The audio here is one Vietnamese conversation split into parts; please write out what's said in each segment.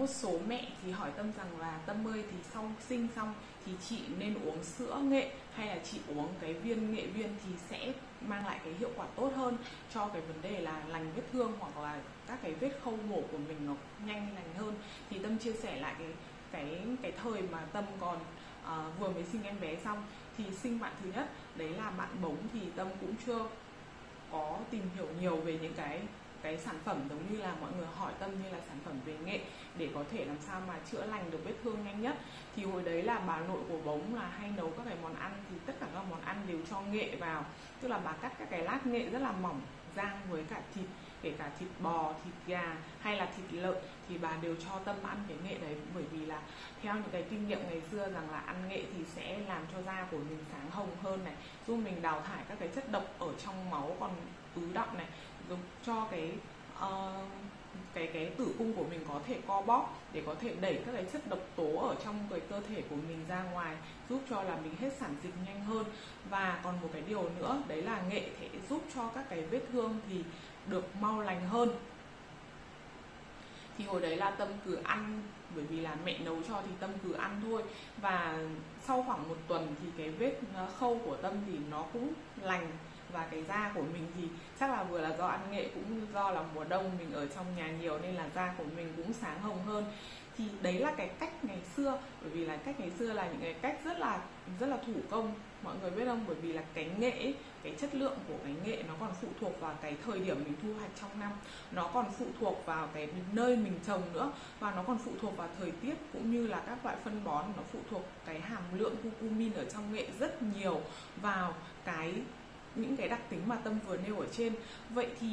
một số mẹ thì hỏi Tâm rằng là Tâm ơi, thì sau sinh xong thì chị nên uống sữa nghệ hay là chị uống cái viên nghệ viên thì sẽ mang lại cái hiệu quả tốt hơn cho cái vấn đề là lành vết thương hoặc là các cái vết khâu mổ của mình nó nhanh lành hơn. Thì Tâm chia sẻ lại cái thời mà Tâm còn vừa mới sinh em bé xong thì sinh bạn thứ nhất, đấy là bạn bống, thì Tâm cũng chưa có tìm hiểu nhiều về những cái sản phẩm giống như là mọi người hỏi Tâm như là sản phẩm về nghệ để có thể làm sao mà chữa lành được vết thương nhanh nhất. Thì hồi đấy là bà nội của bống là hay nấu các cái món ăn thì tất cả các món ăn đều cho nghệ vào, tức là bà cắt các cái lát nghệ rất là mỏng rang với cả thịt, kể cả thịt bò, thịt gà hay là thịt lợn thì bà đều cho Tâm ăn cái nghệ đấy, bởi vì là theo những cái kinh nghiệm ngày xưa rằng là ăn nghệ thì sẽ làm cho da của mình sáng hồng hơn này, giúp mình đào thải các cái chất độc ở trong máu còn ứ đọng này, giúp cho cái tử cung của mình có thể co bóp để có thể đẩy các cái chất độc tố ở trong cái cơ thể của mình ra ngoài, giúp cho là mình hết sản dịch nhanh hơn. Và còn một cái điều nữa đấy là nghệ sẽ giúp cho các cái vết thương thì được mau lành hơn. Thì hồi đấy là Tâm cứ ăn, bởi vì là mẹ nấu cho thì Tâm cứ ăn thôi, và sau khoảng một tuần thì cái vết khâu của Tâm thì nó cũng lành, và cái da của mình thì chắc là vừa là do ăn nghệ cũng do là mùa đông mình ở trong nhà nhiều nên là da của mình cũng sáng hồng hơn. Thì đấy là cái cách ngày xưa, bởi vì là cách ngày xưa là những cái cách rất là thủ công, mọi người biết không, bởi vì là cái nghệ, cái chất lượng của cái nghệ nó còn phụ thuộc vào cái thời điểm mình thu hoạch trong năm, nó còn phụ thuộc vào cái nơi mình trồng nữa, và nó còn phụ thuộc vào thời tiết cũng như là các loại phân bón, nó phụ thuộc cái hàm lượng curcumin ở trong nghệ rất nhiều vào cái những cái đặc tính mà Tâm vừa nêu ở trên. Vậy thì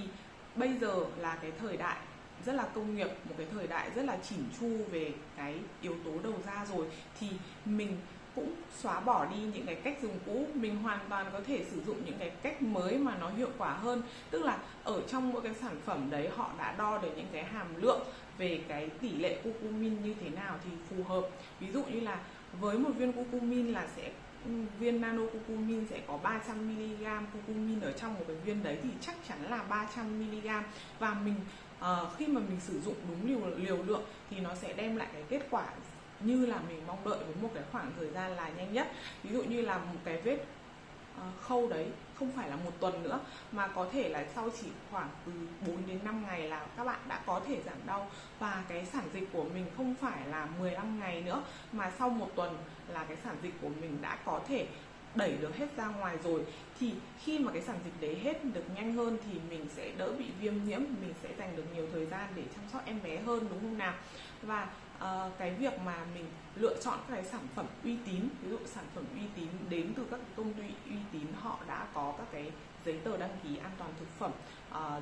bây giờ là cái thời đại rất là công nghiệp, một cái thời đại rất là chỉn chu về cái yếu tố đầu ra rồi, thì mình cũng xóa bỏ đi những cái cách dùng cũ, mình hoàn toàn có thể sử dụng những cái cách mới mà nó hiệu quả hơn. Tức là ở trong mỗi cái sản phẩm đấy họ đã đo được những cái hàm lượng về cái tỷ lệ curcumin như thế nào thì phù hợp. Ví dụ như là với một viên curcumin là sẽ viên nano curcumin sẽ có 300mg curcumin ở trong một cái viên đấy, thì chắc chắn là 300mg, và mình khi mà mình sử dụng đúng liều lượng thì nó sẽ đem lại cái kết quả như là mình mong đợi với một cái khoảng thời gian là nhanh nhất. Ví dụ như là một cái vết khâu đấy không phải là một tuần nữa mà có thể là sau chỉ khoảng từ 4 đến 5 ngày là các bạn đã có thể giảm đau, và cái sản dịch của mình không phải là 15 ngày nữa mà sau một tuần là cái sản dịch của mình đã có thể đẩy được hết ra ngoài rồi. Thì khi mà cái sản dịch đấy hết được nhanh hơn thì mình sẽ đỡ bị viêm nhiễm, mình sẽ dành được nhiều thời gian để chăm sóc em bé hơn, đúng không nào? Và cái việc mà mình lựa chọn các cái sản phẩm uy tín, ví dụ sản phẩm uy tín đến từ các công ty uy tín, họ đã có các cái giấy tờ đăng ký an toàn thực phẩm,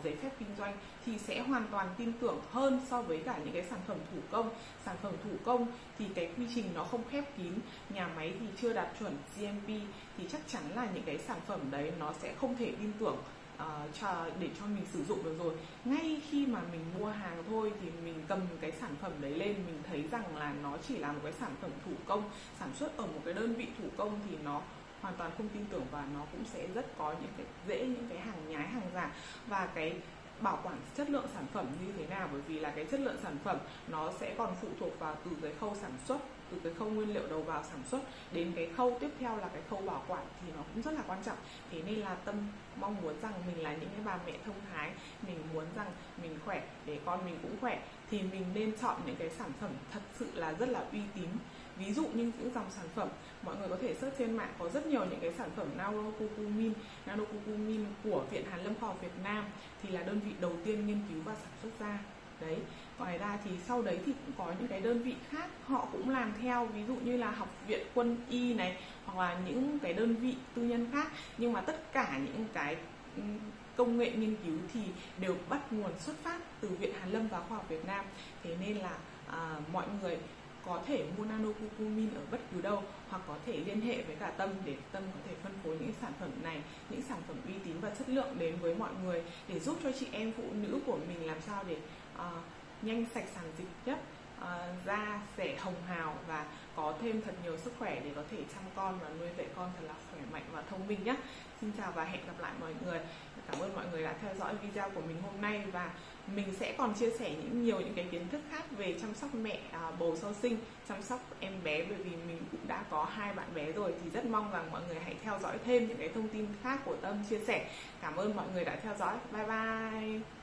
giấy phép kinh doanh, thì sẽ hoàn toàn tin tưởng hơn so với cả những cái sản phẩm thủ công. Sản phẩm thủ công thì cái quy trình nó không khép kín, nhà máy thì chưa đạt chuẩn GMP, thì chắc chắn là những cái sản phẩm đấy nó sẽ không thể tin tưởng để cho mình sử dụng được rồi. Ngay khi mà mình mua hàng thôi thì mình cầm cái sản phẩm đấy lên, mình thấy rằng là nó chỉ là một cái sản phẩm thủ công, sản xuất ở một cái đơn vị thủ công, thì nó hoàn toàn không tin tưởng, và nó cũng sẽ rất có những cái hàng nhái, hàng giả. Và cái bảo quản chất lượng sản phẩm như thế nào, bởi vì là cái chất lượng sản phẩm nó sẽ còn phụ thuộc vào từ cái khâu sản xuất, từ cái khâu nguyên liệu đầu vào sản xuất đến cái khâu tiếp theo là cái khâu bảo quản, thì nó cũng rất là quan trọng. Thế nên là Tâm mong muốn rằng mình là những cái bà mẹ thông thái, mình muốn rằng mình khỏe để con mình cũng khỏe, thì mình nên chọn những cái sản phẩm thật sự là rất là uy tín. Ví dụ như những dòng sản phẩm mọi người có thể search trên mạng, có rất nhiều những cái sản phẩm nano curcumin của Viện Hàn Lâm Khoa Học Việt Nam thì là đơn vị đầu tiên nghiên cứu và sản xuất ra đấy. Ngoài ra thì sau đấy thì cũng có những cái đơn vị khác họ cũng làm theo, ví dụ như là Học viện Quân y này, hoặc là những cái đơn vị tư nhân khác, nhưng mà tất cả những cái công nghệ nghiên cứu thì đều bắt nguồn xuất phát từ Viện Hàn Lâm và Khoa học Việt Nam. Thế nên là mọi người có thể mua nano curcumin ở bất cứ đâu, hoặc có thể liên hệ với cả Tâm để Tâm có thể phân phối những sản phẩm này, những sản phẩm uy tín và chất lượng đến với mọi người, để giúp cho chị em phụ nữ của mình làm sao để nhanh sạch sản dịch nhất, da sẽ hồng hào và có thêm thật nhiều sức khỏe để có thể chăm con và nuôi dạy con thật là khỏe mạnh và thông minh nhé. Xin chào và hẹn gặp lại mọi người. Cảm ơn mọi người đã theo dõi video của mình hôm nay, và mình sẽ còn chia sẻ nhiều những cái kiến thức khác về chăm sóc mẹ bầu sau sinh, chăm sóc em bé, bởi vì mình cũng đã có 2 bạn bé rồi, thì rất mong rằng mọi người hãy theo dõi thêm những cái thông tin khác của Tâm chia sẻ. Cảm ơn mọi người đã theo dõi. Bye bye.